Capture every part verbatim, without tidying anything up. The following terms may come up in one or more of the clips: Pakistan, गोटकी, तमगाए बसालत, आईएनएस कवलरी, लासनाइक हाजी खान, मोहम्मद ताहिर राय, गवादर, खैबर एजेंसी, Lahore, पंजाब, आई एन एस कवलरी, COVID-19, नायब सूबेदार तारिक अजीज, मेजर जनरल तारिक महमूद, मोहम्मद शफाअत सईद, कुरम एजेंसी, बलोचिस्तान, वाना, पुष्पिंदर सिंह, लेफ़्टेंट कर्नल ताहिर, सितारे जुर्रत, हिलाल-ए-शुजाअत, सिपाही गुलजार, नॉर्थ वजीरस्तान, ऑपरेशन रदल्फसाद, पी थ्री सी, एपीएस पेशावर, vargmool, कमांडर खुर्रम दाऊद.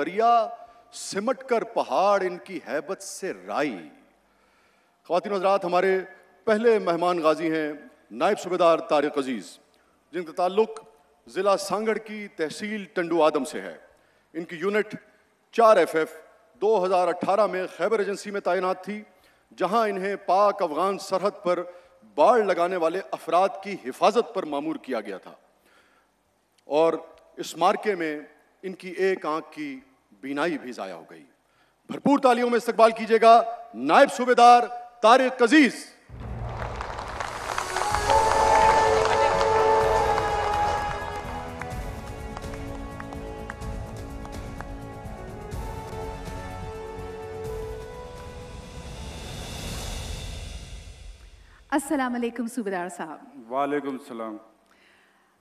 दरिया सिमट कर पहाड़ इनकी हैबत से राई। ख्वातीन हज़रात, हमारे पहले मेहमान गाजी हैं नायब सूबेदार तारिक अजीज, जिनका ताल्लुक ज़िला सांगड़ की तहसील टंडू आदम से है। इनकी यूनिट चार एफ एफ दो हज़ार अट्ठारह में खैबर एजेंसी में तैनात थी, जहां इन्हें पाक अफगान सरहद पर बाढ़ लगाने वाले अफराद की हिफाजत पर मामूर किया गया था और इस मार्के में इनकी एक आंख की बीनाई भी ज़ाया हो गई। भरपूर तालियों में इस्तकबाल कीजिएगा नायब सूबेदार तारिक अजीज। अस्सलाम वालेकुम सूबेदार साहब। वालेकुम सलाम।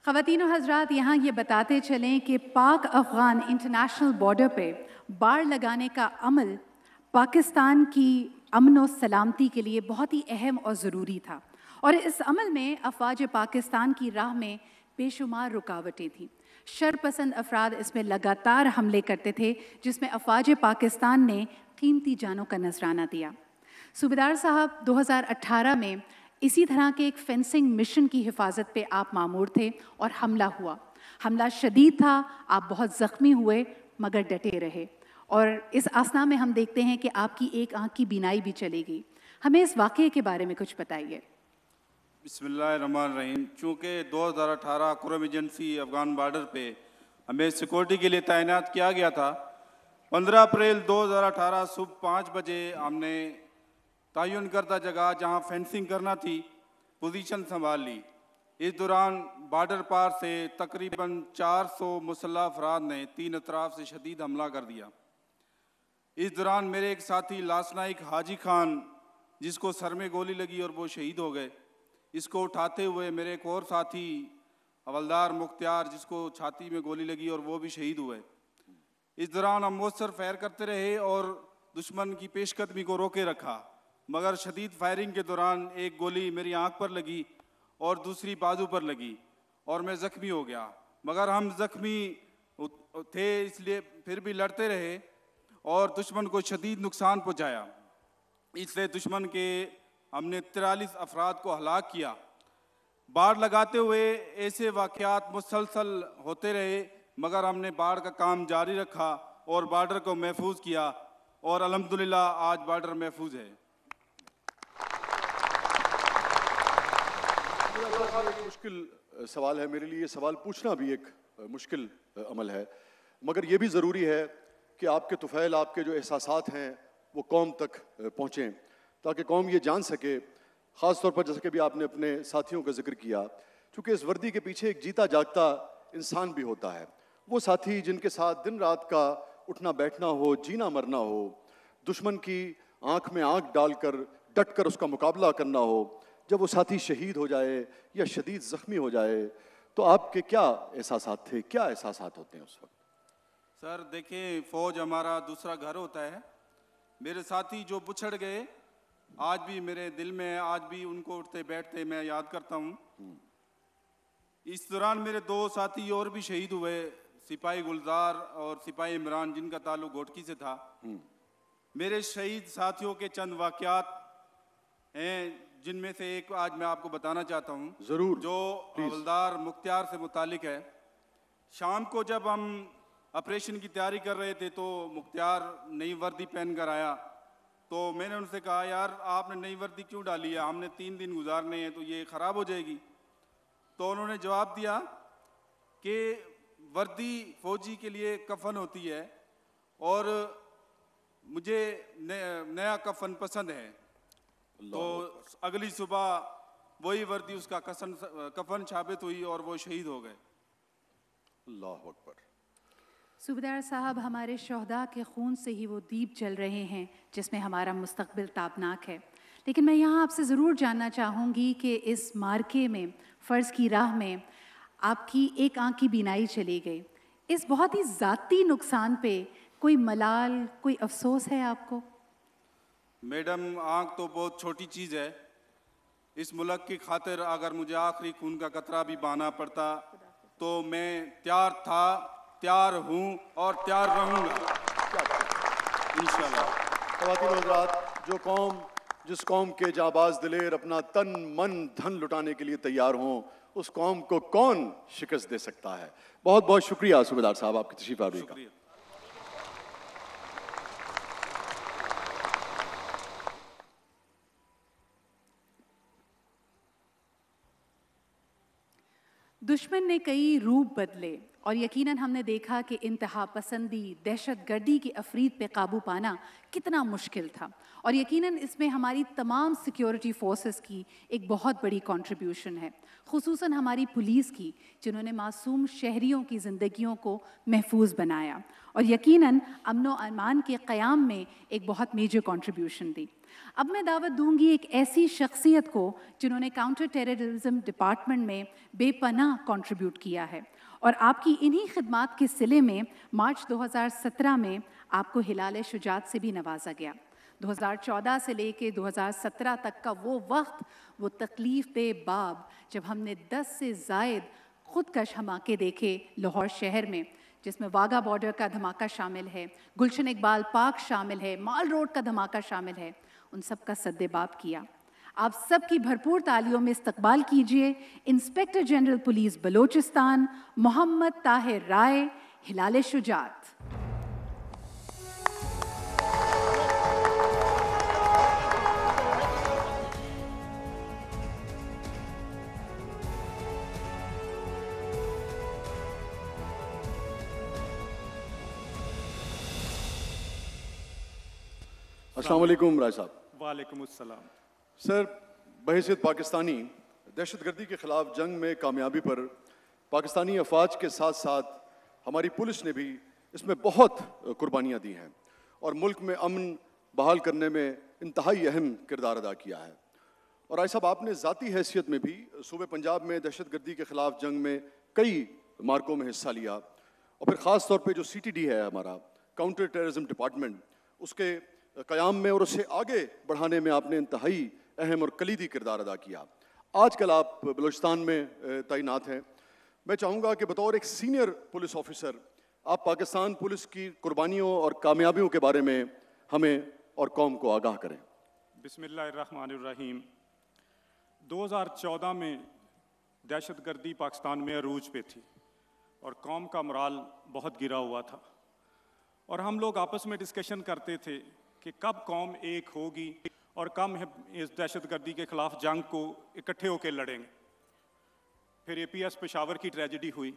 ख़वातीन और हज़रात, यहाँ ये बताते चलें कि पाक अफ़गान इंटरनेशनल बॉर्डर पे बाड़ लगाने का अमल पाकिस्तान की अमन और सलामती के लिए बहुत ही अहम और ज़रूरी था और इस अमल में अफवाज पाकिस्तान की राह में बेशुमार रुकावटें थीं। शरपसंद अफराद इसमें लगातार हमले करते थे, जिसमें अफवाज पाकिस्तान ने कीमती जानों का नजराना दिया। सूबेदार साहब, दो हज़ार अट्ठारह में इसी तरह के एक फेंसिंग मिशन की हिफाजत पे आप मामूर थे और हमला हुआ। हमला शदीद था, आप बहुत ज़ख्मी हुए मगर डटे रहे और इस आसना में हम देखते हैं कि आपकी एक आंख की बीनाई भी चली गई। हमें इस वाक़े के बारे में कुछ बताइए। बिस्मिल्लाहिर्रहमानिर्रहीम। चूँकि दो हज़ार अट्ठारह कुरम एजेंसी अफ़गान बॉर्डर पे हमें सिक्योरिटी के लिए तैनात किया गया था। पंद्रह अप्रैल दो हज़ार अट्ठारह सुबह पाँच बजे हमने तयन करदा जगह जहाँ फेंसिंग करना थी पोजीशन संभाल ली। इस दौरान बॉर्डर पार से तकरीबन चार सौ मुसल्ह अफराद ने तीन अतराफ से शदीद हमला कर दिया। इस दौरान मेरे एक साथी लासनाइक हाजी खान, जिसको सर में गोली लगी और वो शहीद हो गए, इसको उठाते हुए मेरे एक और साथी हवलदार मुख्तियार, जिसको छाती में गोली लगी और वो भी शहीद हुए। इस दौरान हम मौसर फायर करते रहे और दुश्मन की पेशकदमी को रोके रखा, मगर शदीद फायरिंग के दौरान एक गोली मेरी आंख पर लगी और दूसरी बाजू पर लगी और मैं ज़ख्मी हो गया। मगर हम ज़ख्मी थे इसलिए फिर भी लड़ते रहे और दुश्मन को शदीद नुकसान पहुंचाया। इससे दुश्मन के हमने तिरालीस अफराद को हलाक किया। बाढ़ लगाते हुए ऐसे वाक़यात मुसलसल होते रहे, मगर हमने बाढ़ का काम जारी रखा और बॉर्डर को महफूज किया और अल्हम्दुलिल्लाह आज बॉर्डर महफूज है। एक मुश्किल सवाल है मेरे लिए, सवाल पूछना भी एक मुश्किल अमल है, मगर ये भी ज़रूरी है कि आपके तुफ़ैल, आपके जो एहसासात हैं वो कौम तक पहुँचें ताकि कौम ये जान सके, ख़ास तौर पर जैसे कि भी आपने अपने साथियों का जिक्र किया, क्योंकि इस वर्दी के पीछे एक जीता जागता इंसान भी होता है। वो साथी जिनके साथ दिन रात का उठना बैठना हो, जीना मरना हो, दुश्मन की आँख में आँख डाल कर डट कर उसका मुकाबला करना हो, जब वो साथी शहीद हो जाए या शदीद ज़ख्मी हो जाए तो आपके क्या एहसासात थे, क्या एहसासात होते हैं उस वक्त? सर देखें, फ़ौज हमारा दूसरा घर होता है। मेरे साथी जो बिछड़ गए आज भी मेरे दिल में, आज भी उनको उठते बैठते मैं याद करता हूँ। इस दौरान मेरे दो साथी और भी शहीद हुए, सिपाही गुलजार और सिपाही इमरान, जिनका ताल्लुक गोटकी से था। मेरे शहीद साथियों के चंद वाक़यात हैं, जिनमें से एक आज मैं आपको बताना चाहता हूँ ज़रूर, जो हवलदार मुख्तियार से मुतालिक है। शाम को जब हम ऑपरेशन की तैयारी कर रहे थे तो मुख्तियार नई वर्दी पहन कर आया, तो मैंने उनसे कहा, यार आपने नई वर्दी क्यों डाली है, हमने तीन दिन गुजारने हैं तो ये ख़राब हो जाएगी। तो उन्होंने जवाब दिया कि वर्दी फ़ौजी के लिए कफन होती है और मुझे नया कफन पसंद है। तो अगली सुबह वही वर्दी उसका कसन कफन साबित हुई और वो शहीद हो गए। अल्लाहु अकबर। सूबेदार साहब, हमारे शोहदा के खून से ही वो दीप जल रहे हैं जिसमें हमारा मुस्तकबिल ताबनाक है, लेकिन मैं यहाँ आपसे ज़रूर जानना चाहूँगी कि इस मार्के में फ़र्ज की राह में आपकी एक आँख की बीनाई चली गई, इस बहुत ही ज़ाती नुकसान पे कोई मलाल, कोई अफसोस है आपको? मैडम, आँख तो बहुत छोटी चीज़ है। इस मुल्क की खातिर अगर मुझे आखिरी खून का कतरा भी बहाना पड़ता तो मैं तैयार था तैयार हूँ और तैयार रहूँगा इंशाल्लाह। जो कौम जिस कौम के जाबाज दिलेर अपना तन मन धन लुटाने के लिए तैयार हों, उस कौम को कौन शिकस्त दे सकता है। बहुत बहुत शुक्रिया सूबेदार साहब आपकी तशरीफ आवरी का। दुश्मन ने कई रूप बदले और यकीनन हमने देखा कि इंतहा पसंदी, दहशतगर्दी की अफरीद पे काबू पाना कितना मुश्किल था, और यकीनन इसमें हमारी तमाम सिक्योरिटी फोर्सेस की एक बहुत बड़ी कंट्रीब्यूशन है, खुसूसन हमारी पुलिस की जिन्होंने मासूम शहरियों की ज़िंदगियों को महफूज बनाया और यकीनन अमनो अमान के क़याम में एक बहुत मेजर कंट्रीब्यूशन दी। अब मैं दावत दूंगी एक ऐसी शख्सियत को जिन्होंने काउंटर टेररिज्म डिपार्टमेंट में बेपनाह कंट्रीब्यूट किया है, और आपकी इन्हीं खिदमात के सिले में मार्च दो हज़ार सत्रह में आपको हिलाल-ए-शुजाअत से भी नवाजा गया। दो हज़ार चौदह से लेके दो हज़ार सत्रह तक का वो वक्त, वो तकलीफ दे बाब, जब हमने दस से ज़ायद खुदकश धमाके देखे लाहौर शहर में, जिसमें वाघा बॉर्डर का धमाका शामिल है, गुलशन इकबाल पार्क शामिल है, माल रोड का धमाका शामिल है, उन सब का सद्देबाब किया। आप सब की भरपूर तालियों में इस्तकबाल कीजिए inspector general police बलोचिस्तान मोहम्मद ताहिर राय, हिलाल-ए-शुजाअत। अस्सलाम वालेकुम राय साहब। वालेकुम अस्सलाम। सर, बहैसियत पाकिस्तानी दहशतगर्दी के ख़िलाफ़ जंग में कामयाबी पर पाकिस्तानी अफवाज के साथ साथ हमारी पुलिस ने भी इसमें बहुत कुर्बानियाँ दी हैं और मुल्क में अमन बहाल करने में इंतहाई अहम किरदार अदा किया है। और आई साहब, आपने ज़ाती हैसियत में भी सूबे पंजाब में दहशतगर्दी के ख़िलाफ़ जंग में कई मार्कों में हिस्सा लिया, और फिर ख़ास तौर पर जो सी टी डी है हमारा काउंटर टेररिज्म डिपार्टमेंट, उसके क़याम में और उसे आगे बढ़ाने में आपने इंतहाई अहम और कलीदी किरदार अदा किया। आजकल आप बलूचिस्तान में तैनात हैं। मैं चाहूँगा कि बतौर एक सीनियर पुलिस ऑफिसर आप पाकिस्तान पुलिस की कुर्बानियों और कामयाबियों के बारे में हमें और कौम को आगाह करें। बिस्मिल्लाहिर्रहमानिर्रहीम। दो हज़ार चौदह में दहशतगर्दी पाकिस्तान में अरूज पे थी और कौम का मोराल बहुत गिरा हुआ था, और हम लोग आपस में डिस्कशन करते थे कि कब कौम एक होगी और कम इस दहशतगर्दी के ख़िलाफ़ जंग को इकट्ठे होकर लड़ेंगे। फिर एपीएस पेशावर की ट्रेजेडी हुई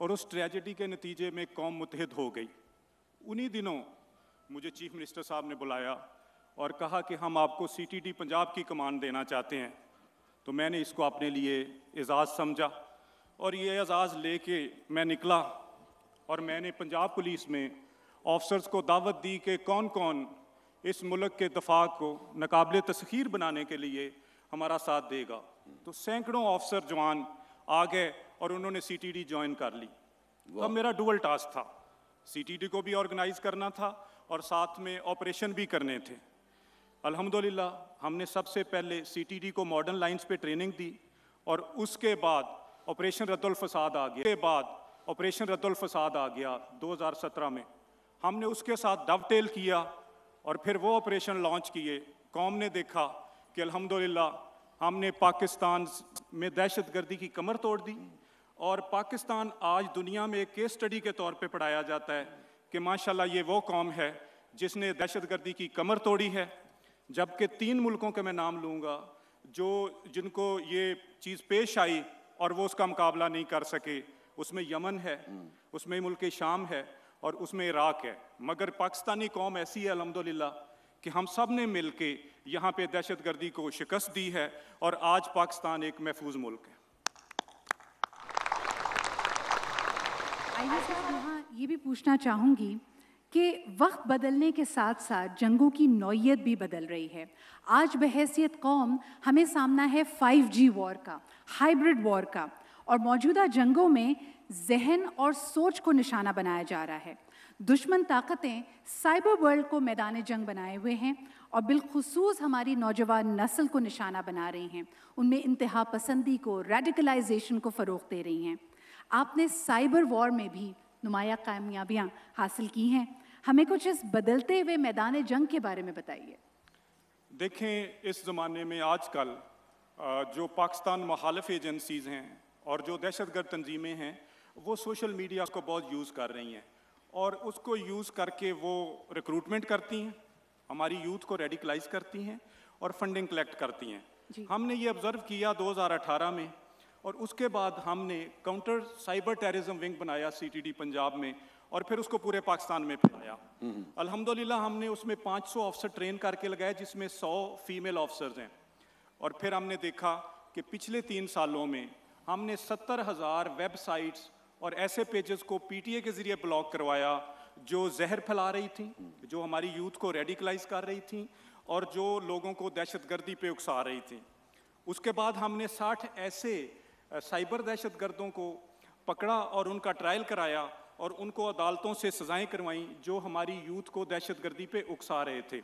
और उस ट्रेजेडी के नतीजे में कौम मुतहद हो गई। उन्हीं दिनों मुझे चीफ मिनिस्टर साहब ने बुलाया और कहा कि हम आपको सीटीडी पंजाब की कमान देना चाहते हैं, तो मैंने इसको अपने लिए एजाज़ समझा और ये एजाज़ ले के मैं निकला और मैंने पंजाब पुलिस में ऑफिसर्स को दावत दी कि कौन कौन इस मुल्क के दफा को नाकाबिले तस्खीर बनाने के लिए हमारा साथ देगा। तो सैकड़ों ऑफिसर जवान आ गए और उन्होंने सीटीडी ज्वाइन कर ली। अब मेरा डुअल टास्क था, सीटीडी को भी ऑर्गेनाइज करना था और साथ में ऑपरेशन भी करने थे। अल्हम्दुलिल्लाह हमने सबसे पहले सीटीडी को मॉडर्न लाइंस पे ट्रेनिंग दी और उसके बाद ऑपरेशन रदल्फसाद आ गया। बाद ऑपरेशन रदल्फसाद आ गया दो हज़ार सत्रह में, हमने उसके साथ डबटेल किया और फिर वो ऑपरेशन लॉन्च किए। कौम ने देखा कि अल्हम्दुलिल्लाह हमने पाकिस्तान में दहशतगर्दी की कमर तोड़ दी और पाकिस्तान आज दुनिया में एक केस स्टडी के तौर पे पढ़ाया जाता है कि माशाल्लाह ये वो कौम है जिसने दहशतगर्दी की कमर तोड़ी है। जबकि तीन मुल्कों के मैं नाम लूँगा जो जिनको ये चीज़ पेश आई और वो उसका मुकाबला नहीं कर सके, उसमें यमन है, उसमें मुल्क शाम है और उसमें इराक़ है। मगर पाकिस्तानी कौम ऐसी है अल्हम्दुलिल्लाह कि हम सब ने मिल के यहाँ पर दहशतगर्दी को शिकस्त दी है और आज पाकिस्तान एक महफूज मुल्क है। आइए साहब, यहाँ ये भी पूछना चाहूँगी कि वक्त बदलने के साथ साथ जंगों की नौयत भी बदल रही है। आज बहैसियत कौम हमें सामना है फाइव जी वॉर का, हाइब्रिड वॉर का, और मौजूदा जंगों में जहन और सोच को निशाना बनाया जा रहा है। दुश्मन ताकतें साइबर वर्ल्ड को मैदान जंग बनाए हुए हैं और बिलखुसूस हमारी नौजवान नस्ल को निशाना बना रही हैं, उनमें इंतहा पसंदी को, रेडिकलाइजेशन को फ़रोग दे रही हैं। आपने साइबर वॉर में भी नुमाया कामयाबियाँ हासिल की हैं। हमें कुछ इस बदलते हुए मैदान जंग के बारे में बताइए। देखें, इस ज़माने में आजकल जो पाकिस्तान मुखालिफ एजेंसीज़ हैं और जो दहशतगर्द तंजीमें हैं वो सोशल मीडिया को बहुत यूज़ कर रही हैं और उसको यूज़ करके वो रिक्रूटमेंट करती हैं, हमारी यूथ को रेडिकलाइज करती हैं और फंडिंग कलेक्ट करती हैं। हमने ये ऑब्ज़र्व किया दो हज़ार अठारह में और उसके बाद हमने काउंटर साइबर टेररिज्म विंग बनाया सीटीडी पंजाब में और फिर उसको पूरे पाकिस्तान में फैलाया। अल्हम्दुलिल्लाह हमने उसमें पाँच सौ ऑफिसर ट्रेन करके लगाए जिसमें सौ फीमेल ऑफिसर्स हैं और फिर हमने देखा कि पिछले तीन सालों में हमने सत्तर हज़ार वेबसाइट्स और ऐसे पेजेस को पीटीए के ज़रिए ब्लॉक करवाया जो जहर फैला रही थी, जो हमारी यूथ को रेडिकलाइज कर रही थी और जो लोगों को दहशतगर्दी पे उकसा रही थी। उसके बाद हमने साठ ऐसे साइबर दहशतगर्दों को पकड़ा और उनका ट्रायल कराया और उनको अदालतों से सज़ाएं करवाईं जो हमारी यूथ को दहशतगर्दी पे उकसा रहे थे।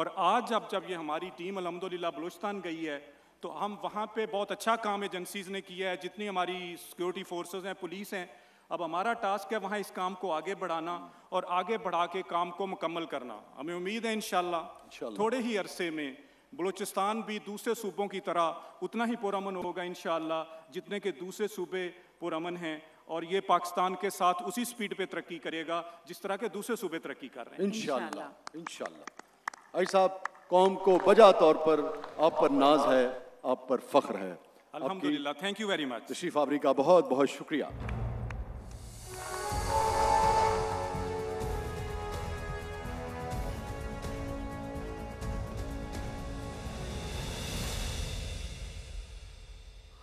और आज जब जब ये हमारी टीम अल्हम्दुलिल्लाह बलोचिस्तान गई है तो हम वहाँ पे बहुत अच्छा काम एजेंसीज़ ने किया है। जितनी हमारी सिक्योरिटी फोर्सेस हैं, पुलिस हैं, अब हमारा टास्क है वहाँ इस काम को आगे बढ़ाना और आगे बढ़ा के काम को मुकम्मल करना। हमें उम्मीद है इंशाल्लाह थोड़े ही अरसे में बलोचिस्तान भी दूसरे सूबों की तरह उतना ही पुरअमन होगा इंशाल्लाह जितने के दूसरे सूबे पुरअमन हैं और ये पाकिस्तान के साथ उसी स्पीड पे तरक्की करेगा जिस तरह के दूसरे सूबे तरक्की कर रहे हैं इंशाल्लाह। इंशाल्लाह आई साहब, कौम को बजा तौर पर आप पर नाज है, आप पर फख्र है। अल्हम्दुलिल्लाह, थैंक यू वेरी मच। तशरीफ आवरी का बहुत बहुत शुक्रिया।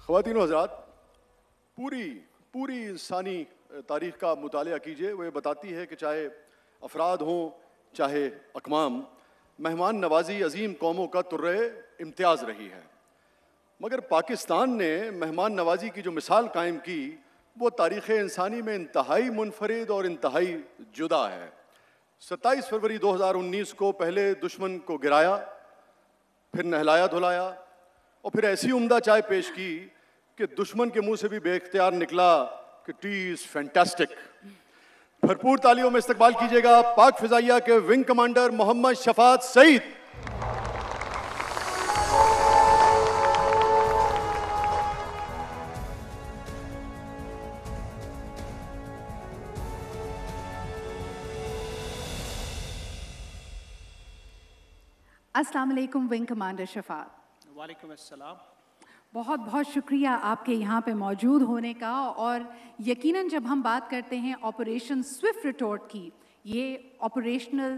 ख़वातीन और हज़रात, पूरी पूरी इंसानी तारीख़ का मुतालिया कीजिए, वह बताती है कि चाहे अफराद हों चाहे अकवाम, मेहमान नवाजी अजीम कौमों का तुर्रे इम्तियाज़ रही है। मगर पाकिस्तान ने मेहमान नवाजी की जो मिसाल कायम की वो तारीख़ इंसानी में इंतहाई मुनफरिद और इंतहाई जुदा है। सत्ताईस फरवरी दो हज़ार उन्नीस को पहले दुश्मन को गिराया, फिर नहलाया धुलाया और फिर ऐसी उम्दा चाय पेश की कि दुश्मन के मुंह से भी बेख्तियार निकला कि टी इज़ फैंटास्टिक। भरपूर तालियों में इस्तकबाल कीजिएगा पाक फिजाइया के विंग कमांडर मोहम्मद शफाअत सईद। अस्सलाम वालेकुम विंग कमांडर शफाअत। वालेकुम अस्सलाम। बहुत बहुत शुक्रिया आपके यहाँ पे मौजूद होने का। और यकीनन जब हम बात करते हैं ऑपरेशन स्विफ्ट रिटोर्ट की, ये ऑपरेशनल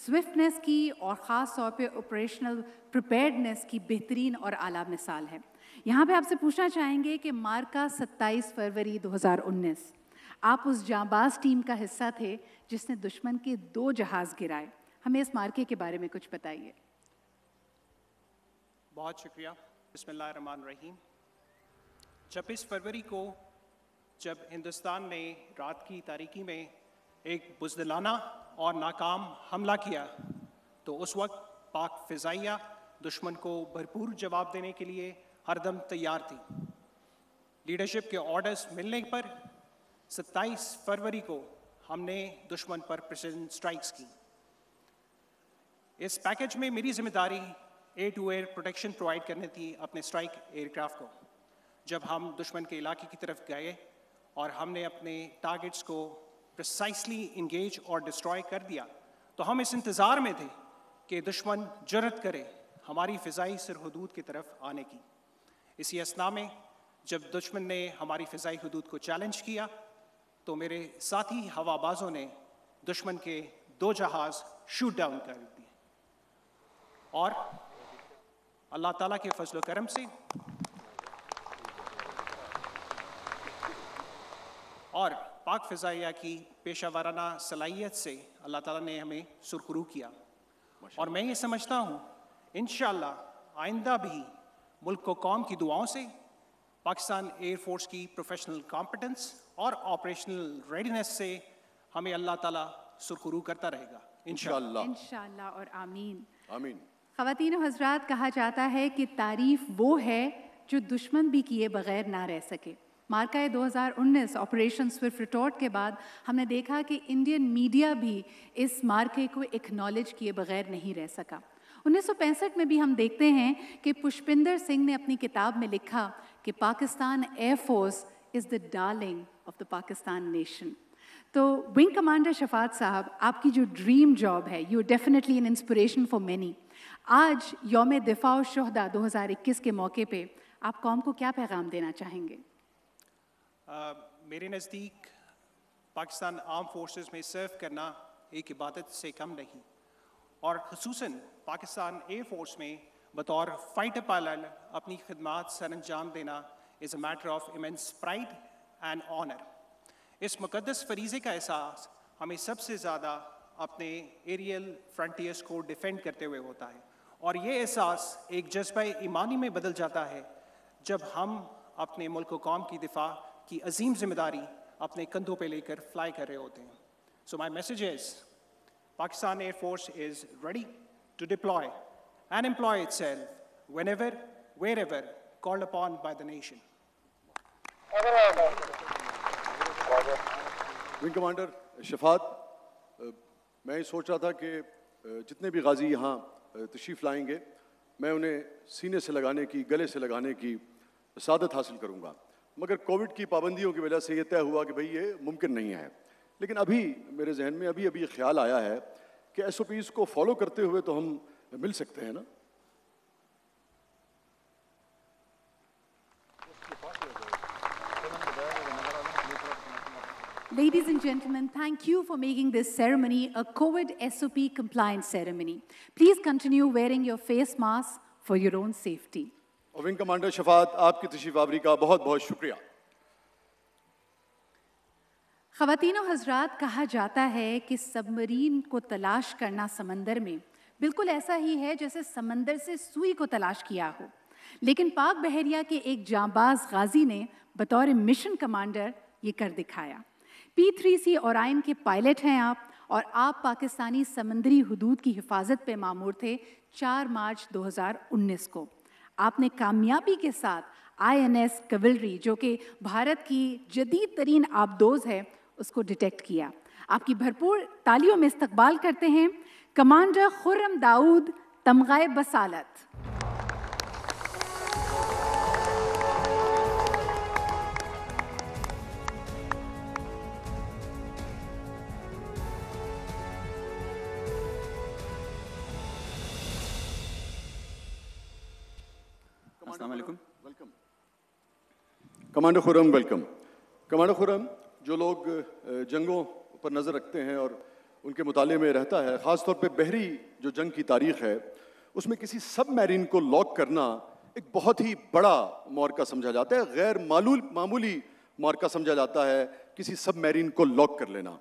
स्विफ्टनेस की और ख़ास तौर पे ऑपरेशनल प्रिपेयर्डनेस की बेहतरीन और आला मिसाल है। यहाँ पे आपसे पूछना चाहेंगे कि मार्का सत्ताईस फरवरी दो हज़ार उन्नीस, आप उस जांबाज टीम का हिस्सा थे जिसने दुश्मन के दो जहाज़ गिराए। हमें इस मार्के के बारे में कुछ बताइए। बहुत शुक्रिया। बिस्मिल्लाहिर्रहमानिर्रहीम। छब्बीस फरवरी को जब हिंदुस्तान ने रात की तारीकी में एक बुज़दिलाना और नाकाम हमला किया तो उस वक्त पाक फ़िज़ाइया दुश्मन को भरपूर जवाब देने के लिए हरदम तैयार थी। लीडरशिप के ऑर्डर्स मिलने पर सत्ताईस फरवरी को हमने दुश्मन पर प्रिसिजन स्ट्राइक्स की। इस पैकेज में मेरी जिम्मेदारी air to air protection provide करने थी अपने स्ट्राइक एयरक्राफ्ट को। जब हम दुश्मन के इलाके की तरफ गए और हमने अपने टारगेट्स को प्रिसाइसली इंगेज और डिस्ट्रॉय कर दिया तो हम इस इंतज़ार में थे कि दुश्मन जुर्रत करे हमारी फ़िज़ाई सरहदूद की तरफ आने की। इसी असना में जब दुश्मन ने हमारी फ़िज़ाई हदूद को चैलेंज किया तो मेरे साथी हवाबाजों ने दुश्मन के दो जहाज़ शूट डाउन कर दिए और अल्लाह ताला के फजल करम से और पाक फ़िज़ाइया की पेशा वाराना सलाहियत से अल्लाह ताला ने हमें सुरखरू किया। और मैं ये समझता हूँ इंशाअल्लाह आइंदा भी मुल्क को कौम की दुआओं से, पाकिस्तान एयरफोर्स की प्रोफेशनल कॉम्पिटेंस और ऑपरेशनल रेडीनेस से हमें अल्लाह ताला सुरखरू करता रहेगा इंशाअल्लाह। इंशाअल्लाह और आमीन आमीन। ख़वातीन और हज़रात, कहा जाता है कि तारीफ़ वो है जो दुश्मन भी किए बग़ैर ना रह सके। मार्काए दो हज़ार उन्नीस ऑपरेशन स्विफ्ट रिटोर्ट के बाद हमने देखा कि इंडियन मीडिया भी इस मार्के को एक्नॉलेज किए बगैर नहीं रह सका। उन्नीस सौ पैंसठ में भी हम देखते हैं कि पुष्पिंदर सिंह ने अपनी किताब में लिखा कि Pakistan air force is the darling of the Pakistan nation. तो विंग कमांडर शफाअत साहब, आपकी जो ड्रीम जॉब है, you definitely an inspiration for many. आज योम दिफा और शुहदा दो हज़ार इक्कीस के मौके पर आप कौम को क्या पैगाम देना चाहेंगे? Uh, मेरे नज़दीक पाकिस्तान आर्म फोर्सेस में सर्व करना एक इबादत से कम नहीं, और ख़ुसूसन पाकिस्तान एयर फोर्स में बतौर फाइटर पायलट अपनी खिदमात सर अंजाम देना is a matter of immense pride and honour. इस मुक़द्दस फरीज़े का एहसास हमें सबसे ज़्यादा अपने एरियल फ्रंटियर्स को डिफेंड करते हुए होता है, और ये एहसास एक जज्बा ईमानी में बदल जाता है जब हम अपने मुल्क कौम की दिफा की अजीम जिम्मेदारी अपने कंधों पे लेकर फ्लाई कर रहे होते हैं। So my message is Pakistan air force is ready to deploy and employ itself whenever wherever called upon by the nation. Wing commander Shafaat, मैं ये सोच रहा था कि जितने भी गाजी यहाँ तशरीफ लाएंगे मैं उन्हें सीने से लगाने की, गले से लगाने की सादत हासिल करूँगा, मगर कोविड की पाबंदियों की वजह से ये तय हुआ कि भाई ये मुमकिन नहीं है। लेकिन अभी मेरे जहन में अभी अभी ख्याल आया है कि एस ओ पीज़ को फॉलो करते हुए तो हम मिल सकते हैं ना। Ladies and gentlemen, thank you for making this ceremony a COVID S O P compliant ceremony. Please continue wearing your face mask for your own safety. और विंग कमांडर शफाअत, आपकी तशरीफ आवरी का बहुत बहुत शुक्रिया। ख़वातीन और हज़रात, कहा जाता है कि सबमरीन को तलाश करना समंदर में बिल्कुल ऐसा ही है जैसे समंदर से सुई को तलाश किया हो, लेकिन पाक बहरिया के एक जांबाज गाजी ने बतौर मिशन कमांडर ये कर दिखाया। पी थ्री सी और आइन के पायलट हैं आप, और आप पाकिस्तानी समंदरी हदूद की हिफाजत पे मामूर थे चार मार्च दो हज़ार उन्नीस को। आपने कामयाबी के साथ आई एन एस कवलरी, जो कि भारत की जदीद तरीन आबदोज़ है, उसको डिटेक्ट किया। आपकी भरपूर तालियों में इस्तकबाल करते हैं कमांडर खुर्रम दाऊद तमगाए बसालत। Commander Khurram, welcome. Commander Khurram, जो लोग जंगों पर नज़र रखते हैं और उनके मुताले में रहता है, ख़ास तौर पे बहरी जो जंग की तारीख़ है उसमें किसी सब मैरीन को लॉक करना एक बहुत ही बड़ा मौका समझा जाता है, गैर मालूल मामूली मौका समझा जाता है किसी सब मैरीन को लॉक कर लेना।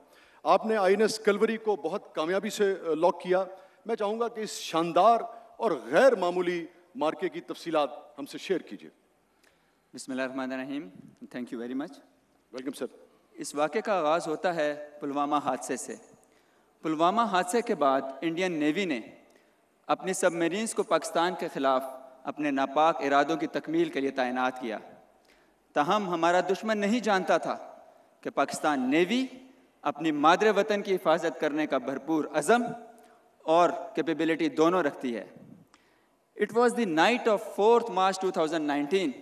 आपने आई एन एस कलवरी को बहुत कामयाबी से लॉक किया। मैं चाहूँगा कि इस शानदार और गैर मामूली मार्के की तफसीलात हमसे शेयर कीजिए। बिस्मिल्लाहिर्रहमानिर्रहीम, thank you very much. Welcome sir. इस वाक़े का आगाज़ होता है पुलवामा हादसे से। पुलवामा हादसे के बाद इंडियन नेवी ने अपने सबमरीन्स को पाकिस्तान के ख़िलाफ़ अपने नापाक इरादों की तकमील के लिए तैनात किया। ताहम हमारा दुश्मन नहीं जानता था कि पाकिस्तान नेवी अपनी मादरे वतन की हिफाजत करने का भरपूर अज़म और कैपेबिलिटी दोनों रखती है। It was the night of fourth March two thousand nineteen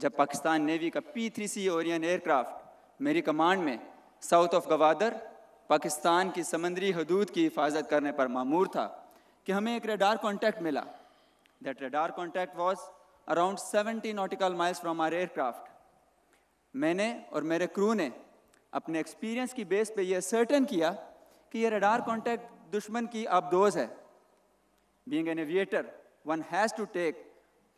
जब पाकिस्तान नेवी का पी थ्री सी Orion aircraft मेरी कमांड में साउथ ऑफ गवादर पाकिस्तान की समंदरी हदूद की हिफाजत करने पर मामूर था कि हमें एक रेडार कॉन्टैक्ट मिला। That radar contact was around seventy nautical miles from our aircraft. मैंने और मेरे क्रू ने अपने एक्सपीरियंस की बेस पे यह सर्टेन किया कि यह रेडार कॉन्टैक्ट दुश्मन की आबदोज़ है। Being an aviator one has to take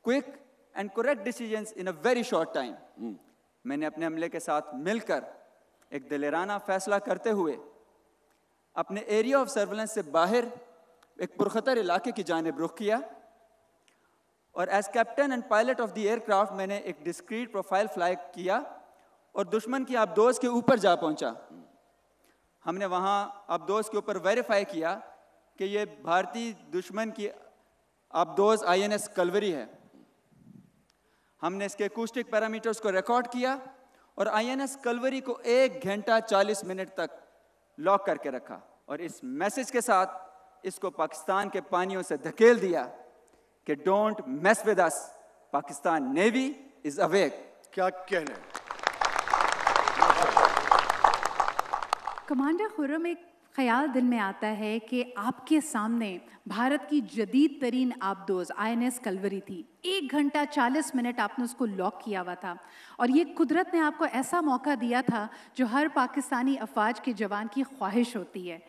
quick and correct decisions in a very short time. hmm. मैंने अपने हमले के साथ मिलकर एक दिलेराना फैसला करते हुए अपने एरिया ऑफ सर्वेलेंस से बाहर एक पुरखतर इलाके की जानिब रुख किया, और as captain and pilot of the aircraft मैंने एक डिस्क्रीट प्रोफाइल फ्लाई किया और दुश्मन की आबदोज के ऊपर जा पहुंचा। hmm. हमने वहाँ आबदोज के ऊपर वेरीफाई किया कि ये भारतीय दुश्मन की आबदोज आई एन एस कलवरी है। हमने इसके एकूस्टिक पैरामीटर्स को रिकॉर्ड किया और आईएनएस कवलरी को एक घंटा चालीस मिनट तक लॉक करके रखा और इस मैसेज के साथ इसको पाकिस्तान के पानियों से धकेल दिया कि don't mess with us, Pakistan navy is awake. क्या कहने, कमांडर खुर्रम, एक ख्याल दिल में आता है कि आपके सामने भारत की जदीद तरीन आबदोज आई एन एस कवलरी थी, एक घंटा चालीस मिनट आपने उसको लॉक किया हुआ था और ये कुदरत ने आपको ऐसा मौका दिया था जो हर पाकिस्तानी अफवाज के जवान की ख्वाहिश होती है।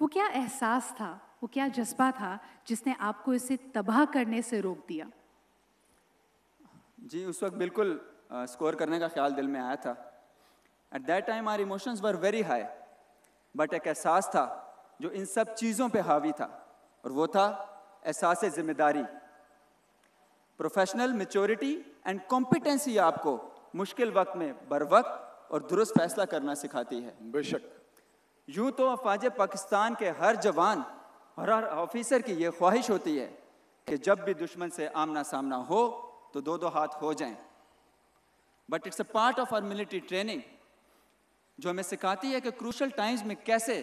वो क्या एहसास था, वो क्या जज्बा था जिसने आपको इसे तबाह करने से रोक दिया? जी, उस वक्त बिल्कुल आ, स्कोर करने का ख्याल दिल में आया था। At that time our emotions were very high, but एक एहसास था जो इन सब चीज़ों पे हावी था और वो था एहसास जिम्मेदारी। प्रोफेशनल मेच्योरिटी एंड कॉम्पिटेंसी आपको मुश्किल वक्त में बर वक्त और दुरुस्त फैसला करना सिखाती है। बेशक यूँ तो अफवाज पाकिस्तान के हर जवान और हर ऑफिसर की ये ख्वाहिश होती है कि जब भी दुश्मन से आमना सामना हो तो दो दो हाथ हो जाएं। But it's a part of our military training जो हमें सिखाती है कि क्रूशल टाइम्स में कैसे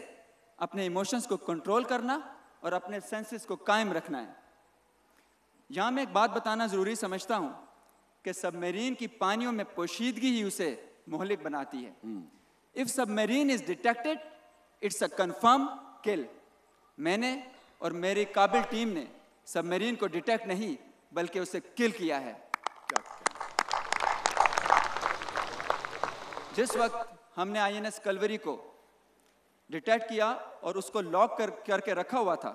अपने इमोशंस को कंट्रोल करना और अपने सेंसेस को कायम रखना है। यहाँ मैं एक बात बताना ज़रूरी समझता हूँ कि सबमरीन की पानियों में पोशीदगी ही उसे मोहलिक बनाती है। If submarine is detected it's a confirm kill. मैंने और मेरी काबिल टीम ने सबमरीन को डिटेक्ट नहीं बल्कि उसे किल किया है। जिस वक्त हमने आईएनएस कवलरी को डिटेक्ट किया और उसको लॉक कर करके रखा हुआ था,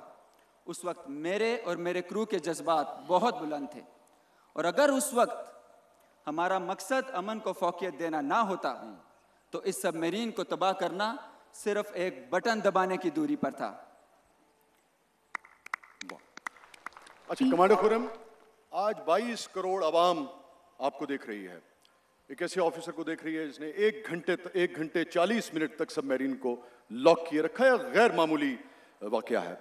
उस वक्त मेरे और मेरे क्रू के जज्बात बहुत बुलंद थे और अगर उस वक्त हमारा मकसद अमन को फौकियत देना ना होता तो इस सबमरीन को तबाह करना सिर्फ एक बटन दबाने की दूरी पर था। अच्छा कमांडर खुर्रम, आज बाईस करोड़ आवाम आपको देख रही है, एक ऐसे ऑफिसर को देख रही है जिसने एक घंटे एक घंटे चालीस मिनट तक सबमरीन को लॉक किए रखा है। गैर मामूली वाक़या है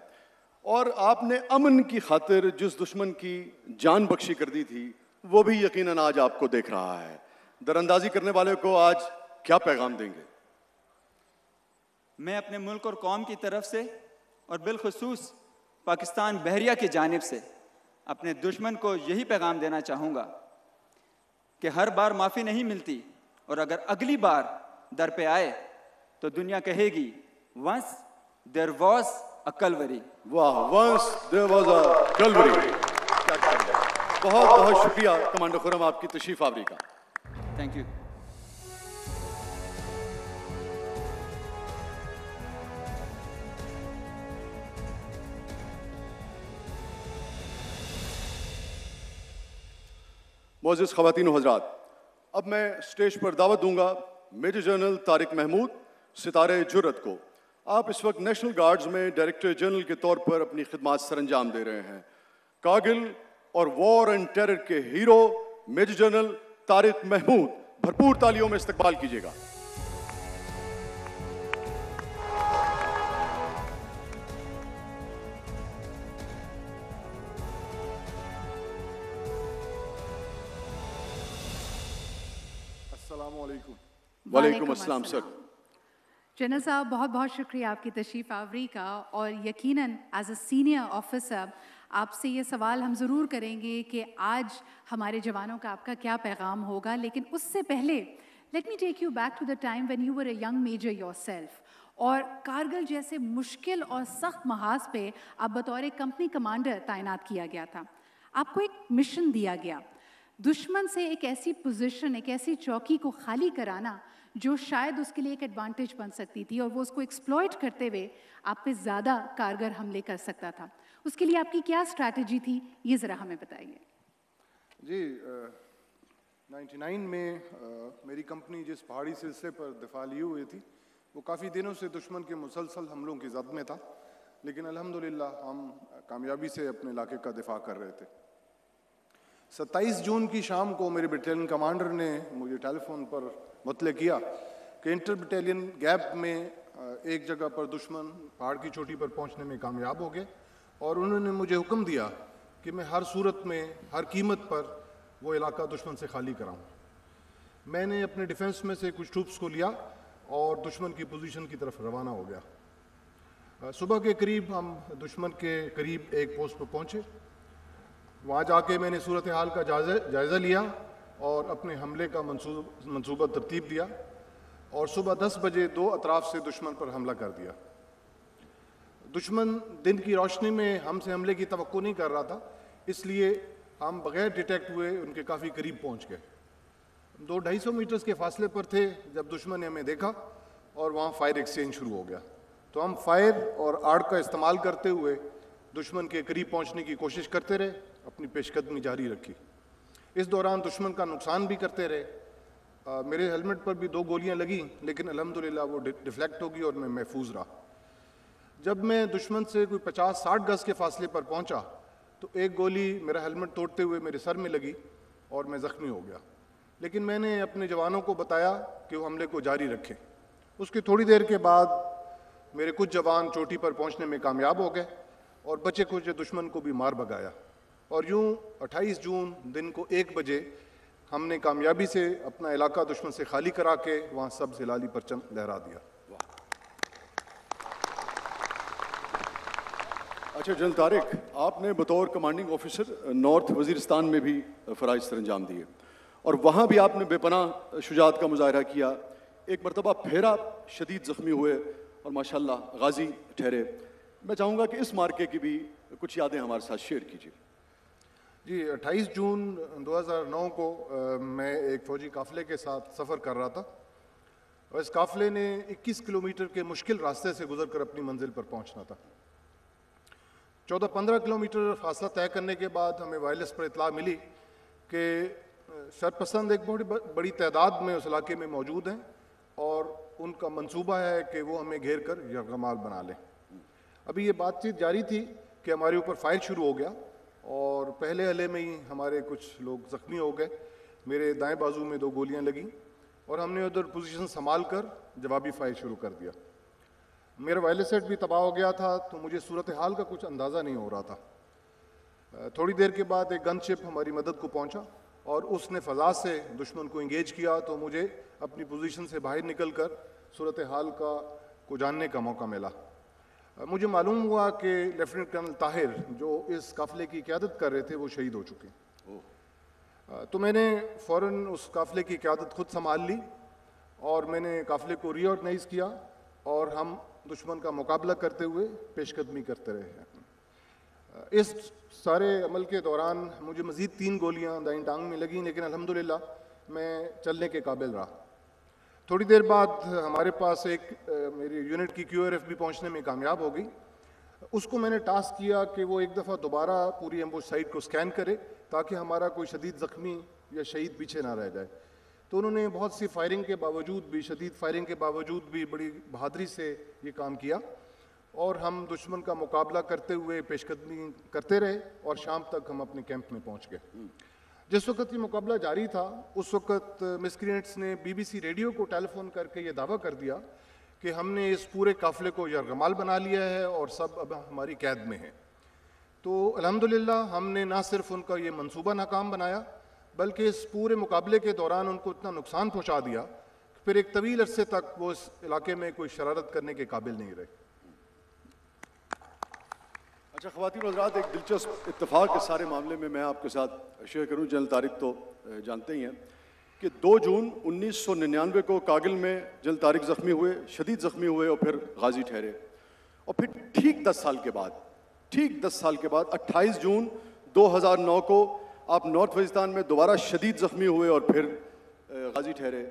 और आपने अमन की खातिर जिस दुश्मन की जान बख्शी कर दी थी वो भी यकीनन आज आपको देख रहा है। दरअंदाजी करने वाले को आज क्या पैगाम देंगे? मैं अपने मुल्क और कौम की तरफ से और बिलखसूस पाकिस्तान बहरिया की जानिब से अपने दुश्मन को यही पैगाम देना चाहूँगा कि हर बार माफ़ी नहीं मिलती और अगर अगली बार दर पे आए तो दुनिया कहेगी वंस देयर वाज अ कवलरी। वाह, वंस देयर वाज अ कवलरी। बहुत बहुत शुक्रिया कमांडर खुर्रम आपकी तशरीफ आवरी का। Thank you. मोअज़्ज़िज़ ख़वातीन व हज़रात, अब मैं स्टेज पर दावत दूंगा मेजर जनरल तारिक महमूद सितारे जुर्रत को। आप इस वक्त नेशनल गार्ड्स में डायरेक्टर जनरल के तौर पर अपनी खिदमत सरअंजाम दे रहे हैं। कागिल और वॉर एंड टेरर के hero मेजर जनरल तारिक महमूद, भरपूर तालियों में इस्तकबाल कीजिएगा। वालेकुम अस्सलाम सर। जनरल साहब, बहुत बहुत शुक्रिया आपकी तशरीफ आवरी का और यकीनन एज अ सीनियर ऑफिसर आपसे ये सवाल हम ज़रूर करेंगे कि आज हमारे जवानों का आपका क्या पैगाम होगा, लेकिन उससे पहले let me take you back to the time when you were a young major yourself और कारगिल जैसे मुश्किल और सख्त महाज पे आप बतौर एक कंपनी कमांडर तैनात किया गया था। आपको एक मिशन दिया गया, दुश्मन से एक ऐसी पोजीशन, एक ऐसी चौकी को खाली कराना जो शायद उसके लिए एक एडवांटेज बन सकती थी और वो उसको एक्सप्लॉइट करते हुए आप पे ज़्यादा कारगर हमले कर सकता था। उसके लिए आपकी क्या स्ट्रैटेजी थी, ये ज़रा हमें बताइए। जी, नाइन्टी नाइन में आ, मेरी कंपनी जिस पहाड़ी सिलसिले पर दफा लिए हुए थी वो काफ़ी दिनों से दुश्मन के मुसलसल हमलों की जद में था, लेकिन अल्हम्दुलिल्लाह हम कामयाबी से अपने इलाके का दिफा कर रहे थे। सत्ताईस जून की शाम को मेरे बटालियन कमांडर ने मुझे टेलीफोन पर मतले किया कि इंटर बटालियन गैप में एक जगह पर दुश्मन पहाड़ की चोटी पर पहुंचने में कामयाब हो गए और उन्होंने मुझे हुक्म दिया कि मैं हर सूरत में हर कीमत पर वो इलाका दुश्मन से खाली कराऊं। मैंने अपने डिफेंस में से कुछ ट्रूप्स को लिया और दुश्मन की पोजीशन की तरफ रवाना हो गया। सुबह के करीब हम दुश्मन के करीब एक पोस्ट पर पहुंचे। वहां जाके मैंने सूरत हाल का जायज़ा जायज़ा लिया और अपने हमले का मंसूबा तरतीब दिया और सुबह दस बजे दो अतराफ से दुश्मन पर हमला कर दिया। दुश्मन दिन की रोशनी में हमसे हमले की तवक्को नहीं कर रहा था, इसलिए हम बग़ैर डिटेक्ट हुए उनके काफ़ी करीब पहुंच गए। दो ढाई सौ मीटर्स के फासले पर थे जब दुश्मन ने हमें देखा और वहाँ फ़ायर एक्सचेंज शुरू हो गया, तो हम फायर और आड़ का इस्तेमाल करते हुए दुश्मन के करीब पहुँचने की कोशिश करते रहे, अपनी पेशकदमी जारी रखी। इस दौरान दुश्मन का नुकसान भी करते रहे। आ, मेरे हेलमेट पर भी दो गोलियां लगी, लेकिन अल्हम्दुलिल्लाह वो डिफ्लेक्ट होगी और मैं महफूज रहा। जब मैं दुश्मन से कोई पचास साठ गज़ के फासले पर पहुंचा, तो एक गोली मेरा हेलमेट तोड़ते हुए मेरे सर में लगी और मैं ज़ख्मी हो गया, लेकिन मैंने अपने जवानों को बताया कि वो हमले को जारी रखें। उसकी थोड़ी देर के बाद मेरे कुछ जवान चोटी पर पहुँचने में कामयाब हो गए और बचे कुछ दुश्मन को भी मार भगाया और यूँ अट्ठाईस जून दिन को एक बजे हमने कामयाबी से अपना इलाका दुश्मन से खाली करा के वहाँ सब हिलाली परचम लहरा दिया। अच्छा जनरल तारिक, आपने बतौर कमांडिंग ऑफिसर नॉर्थ वजीरस्तान में भी फ़राइज़ सर अंजाम दिए और वहाँ भी आपने बेपनाह शुजाअत का मुजाहरा किया। एक मरतबा फिर आप शदीद ज़ख्मी हुए और माशाल्लाह गाजी ठहरे। मैं चाहूँगा कि इस मार्के की भी कुछ यादें हमारे साथ शेयर कीजिए। जी, अट्ठाईस जून दो हज़ार नौ को आ, मैं एक फ़ौजी काफ़िले के साथ सफ़र कर रहा था और इस काफ़िले ने इक्कीस किलोमीटर के मुश्किल रास्ते से गुजर कर अपनी मंजिल पर पहुंचना था। चौदह पंद्रह किलोमीटर फासला तय करने के बाद हमें वायरलेस पर इतला मिली कि सरपसंद एक बहुत बड़ी तादाद में उस इलाके में मौजूद हैं और उनका मंसूबा है कि वो हमें घेर कर यरगमाल बना लें। अभी ये बातचीत जारी थी कि हमारे ऊपर फायर शुरू हो गया और पहले हले में ही हमारे कुछ लोग ज़ख्मी हो गए। मेरे दाएं बाजू में दो गोलियां लगी और हमने उधर पोजीशन संभाल कर जवाबी फायर शुरू कर दिया। मेरा वायरलेस सेट भी तबाह हो गया था, तो मुझे सूरत हाल का कुछ अंदाज़ा नहीं हो रहा था। थोड़ी देर के बाद एक गनशिप हमारी मदद को पहुंचा और उसने फ़ज़ा से दुश्मन को इंगेज किया, तो मुझे अपनी पोजीशन से बाहर निकल कर सूरत हाल का को जानने का मौका मिला। मुझे मालूम हुआ कि लेफ़्टेंट कर्नल ताहिर जो इस काफ़िले की क़यादत कर रहे थे वो शहीद हो चुके हैं, तो मैंने फ़ौरन उस काफ़िले की क़यादत खुद संभाल ली और मैंने काफ़िले को रीऑर्गनाइज़ किया और हम दुश्मन का मुकाबला करते हुए पेशकदमी करते रहे। इस सारे अमल के दौरान मुझे मज़ीद तीन गोलियां दाईं टांग में लगीं, लेकिन अल्हम्दुलिल्लाह मैं चलने के काबिल रहा। थोड़ी देर बाद हमारे पास एक आ, मेरी यूनिट की क्यू आर एफ भी पहुँचने में कामयाब हो गई। उसको मैंने टास्क किया कि वो एक दफ़ा दोबारा पूरी एम्बुश साइट को स्कैन करे ताकि हमारा कोई शदीद ज़ख्मी या शहीद पीछे ना रह जाए। तो उन्होंने बहुत सी फायरिंग के बावजूद भी शदीद फायरिंग के बावजूद भी बड़ी बहादुरी से ये काम किया और हम दुश्मन का मुकाबला करते हुए पेशकदमी करते रहे और शाम तक हम अपने कैंप में पहुँच गए। जिस वक्त ये मुकाबला जारी था उस वक्त मिसक्रिएंट्स ने बीबीसी रेडियो को टेलीफोन करके ये दावा कर दिया कि हमने इस पूरे काफ़िले को यरगमाल बना लिया है और सब अब हमारी कैद में हैं। तो अल्हम्दुलिल्लाह हमने ना सिर्फ उनका ये मंसूबा नाकाम बनाया बल्कि इस पूरे मुकाबले के दौरान उनको इतना नुकसान पहुँचा दिया कि फिर एक तवील अरसे तक वो इस इलाके में कोई शरारत करने के काबिल नहीं रहे। अच्छा ख्वातीन हज़रात, एक दिलचस्प इत्तफाक़ के सारे मामले में मैं आपके साथ शेयर करूं। जनरल तारिक तो जानते ही हैं कि दो जून उन्नीस सौ निन्यानवे को कागिल में जनरल तारिक ज़ख्मी हुए, शदीद ज़ख्मी हुए और फिर गाजी ठहरे और फिर ठीक दस साल के बाद ठीक दस साल के बाद अट्ठाईस जून दो हज़ार नौ को आप नॉर्थ वजीरस्तान में दोबारा शदीद ज़ख्मी हुए और फिर गाजी ठहरे।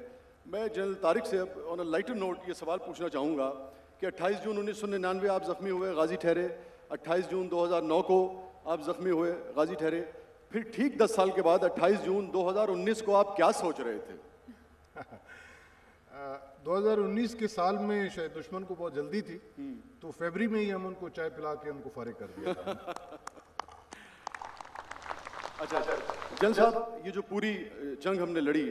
मैं जनरल तारिक से अब ऑन अ लाइटर नोट ये सवाल पूछना चाहूँगा कि अट्ठाईस जून उन्नीस सौ निन्यानवे आप ज़ख्मी हुए, गाजी ठहरे, अट्ठाईस जून दो हज़ार नौ को आप ज़ख्मी हुए, गाजी ठहरे, फिर ठीक दस साल के बाद अट्ठाईस जून दो हज़ार उन्नीस को आप क्या सोच रहे थे? दो हज़ार उन्नीस के साल में शायद दुश्मन को बहुत जल्दी थी, तो फरवरी में ही हम उनको चाय पिला के उनको फारिग कर दिया था। अच्छा जनरल साहब, ये जो पूरी जंग हमने लड़ी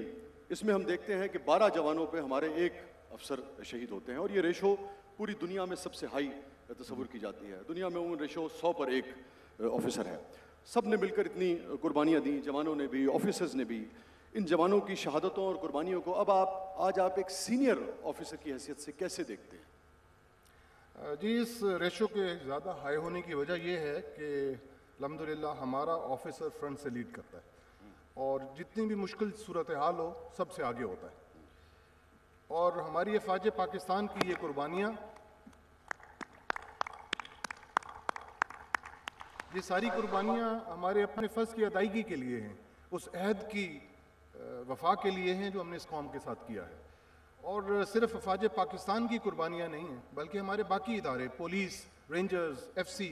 इसमें हम देखते हैं कि बारह जवानों पे हमारे एक अफसर शहीद होते हैं और ये रेशो पूरी दुनिया में सबसे हाई तस्वुर की जाती है। दुनिया में उम्र रेशो सौ पर एक ऑफिसर है। सब ने मिलकर इतनी कुर्बानियाँ दी, जवानों ने भी, ऑफिसर्स ने भी। इन जवानों की शहादतों और कुर्बानियों को अब आप आज आप एक सीनियर ऑफिसर की हैसियत से कैसे देखते हैं? जी, इस रेशो के ज़्यादा हाई होने की वजह यह है कि अल्हम्दुलिल्लाह हमारा ऑफिसर फ्रंट से लीड करता है और जितनी भी मुश्किल सूरत हाल हो सबसे आगे होता है। और हमारी अफवाज पाकिस्तान की ये कुर्बानियाँ, ये सारी कुर्बानियाँ हमारे अपने फ़र्ज़ की अदायगी के लिए हैं, उस अहद की वफा के लिए हैं जो हमने इस कौम के साथ किया है। और सिर्फ अफवाज पाकिस्तान की कुर्बानियाँ नहीं हैं, बल्कि हमारे बाकी इदारे, पुलिस, रेंजर्स, एफ सी,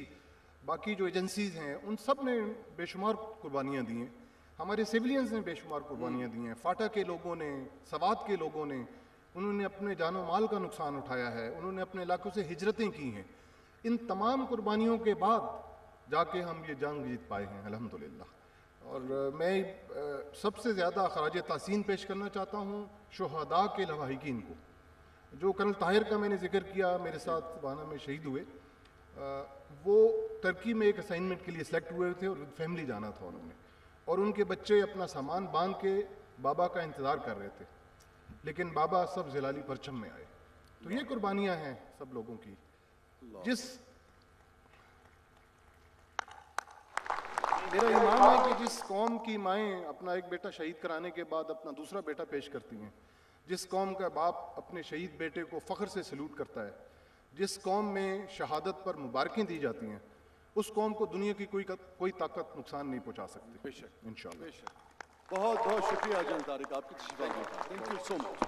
बाकी जो एजेंसीज़ हैं, उन सब ने बेशुमार कुर्बानियाँ दी हैं। हमारे सिविलियंस ने बेशुमार कुर्बानियाँ दी हैं। फाटा के लोगों ने, सवात के लोगों ने, उन्होंने अपने जानो माल का नुकसान उठाया है, उन्होंने अपने इलाकों से हिजरतें की हैं। इन तमाम कुर्बानियों के बाद जाके हम ये जंग जीत पाए हैं अल्हम्दुलिल्लाह। और मैं सबसे ज़्यादा खराज तहसीन पेश करना चाहता हूँ शोहदा के लवाहिकीन को। जो कर्नल ताहिर का मैंने जिक्र किया, मेरे साथ वाना में शहीद हुए, वो तुर्की में एक असाइनमेंट के लिए सेलेक्ट हुए थे और फैमिली जाना था उन्होंने, और उनके बच्चे अपना सामान बांध के बाबा का इंतज़ार कर रहे थे, लेकिन बाबा सब ज़िलाली परचम में आए। तो ये कुर्बानियाँ हैं सब लोगों की। जिस मेरा ईमान है कि जिस कौम की माएँ अपना एक बेटा शहीद कराने के बाद अपना दूसरा बेटा पेश करती हैं, जिस कौम का बाप अपने शहीद बेटे को फ़ख्र से सलूट करता है, जिस कौम में शहादत पर मुबारकें दी जाती हैं, उस कौम को दुनिया की कोई कोई ताकत नुकसान नहीं पहुँचा सकती। बेशक, इंशाअल्लाह। बहुत बहुत शुक्रिया जनतारिक, आपकी। Thank you so much.